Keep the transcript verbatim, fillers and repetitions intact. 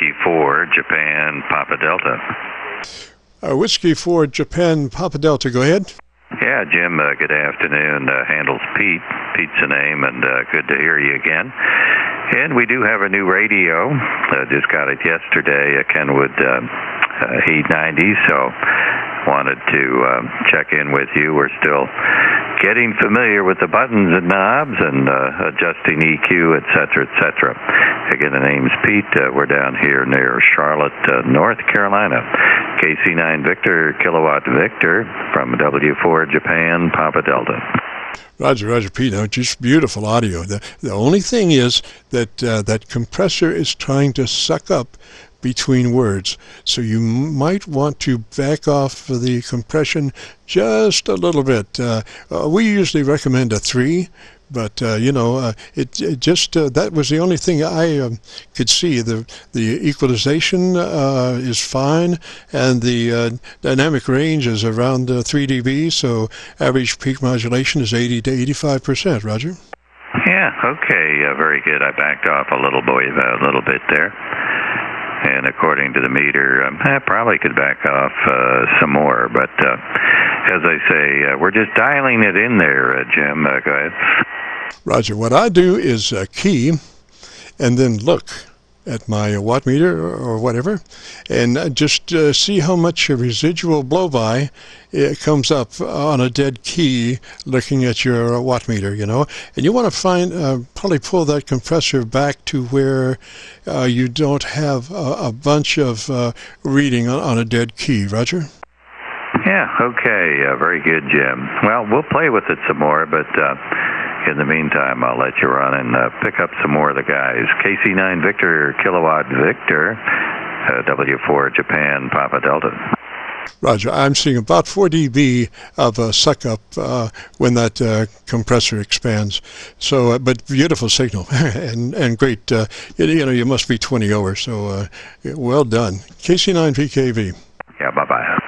Whiskey four, Japan, Papa Delta. Uh, Whiskey four, Japan, Papa Delta, go ahead. Yeah, Jim, uh, good afternoon. Uh, handles Pete. Pete's the name, and uh, good to hear you again. And we do have a new radio. Uh, just got it yesterday, a Kenwood uh, uh, E ninety, so wanted to uh, check in with you. We're still getting familiar with the buttons and knobs and uh, adjusting E Q, et cetera, et cetera. Again, the name's Pete. Uh, we're down here near Charlotte, uh, North Carolina. K C nine Victor, Kilowatt Victor from W four Japan, Papa Delta. Roger, Roger, Pete. Now, just beautiful audio. The, the only thing is that uh, that compressor is trying to suck up between words, so you might want to back off the compression just a little bit. Uh, uh, we usually recommend a three, but uh, you know, uh, it, it just uh, that was the only thing I um, could see. The the equalization uh, is fine, and the uh, dynamic range is around uh, three decibels. So average peak modulation is eighty to eighty-five percent. Roger. Yeah. Okay. Uh, very good. I backed off a little boy, a little bit there. And according to the meter, um, I probably could back off uh, some more. But uh, as I say, uh, we're just dialing it in there, uh, Jim. Uh, go ahead. Roger. What I do is uh, key and then look at my uh, watt meter or whatever and just uh, see how much residual blow-by it comes up on a dead key looking at your uh, watt meter, you know. And you want to find, uh, probably pull that compressor back to where uh, you don't have a, a bunch of uh, reading on, on a dead key, Roger. Yeah, okay, uh, very good, Jim. Well, we'll play with it some more, but uh, in the meantime, I'll let you run and uh, pick up some more of the guys. K C nine Victor, Kilowatt Victor, uh, W four Japan, Papa Delta. Roger, I'm seeing about four decibels of a suck-up uh, when that uh, compressor expands. So, uh, but beautiful signal and and great. Uh, you, you know, you must be twenty over. So, uh, well done, K C nine P K V. Yeah, bye bye.